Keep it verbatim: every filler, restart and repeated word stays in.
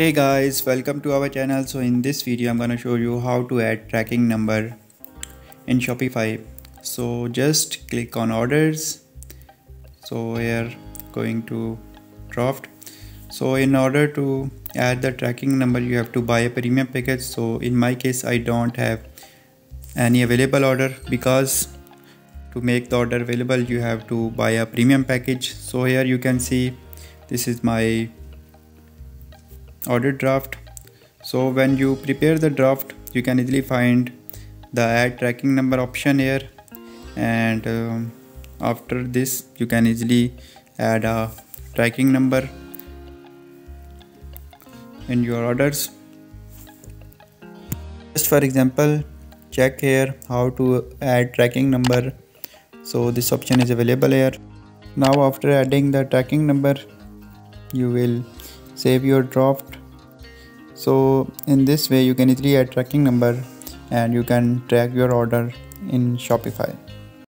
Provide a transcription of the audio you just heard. Hey guys, welcome to our channel. So in this video I'm gonna show you how to add tracking number in Shopify. So just click on orders. So here going to draft. So in order to add the tracking number you have to buy a premium package. So in my case I don't have any available order, because to make the order available you have to buy a premium package. So here you can see this is my order draft. So when you prepare the draft you can easily find the add tracking number option here, and um, after this you can easily add a tracking number in your orders. Just for example, check here how to add tracking number. So this option is available here. Now after adding the tracking number you will save your draft. So in this way you can easily add tracking number and you can track your order in Shopify.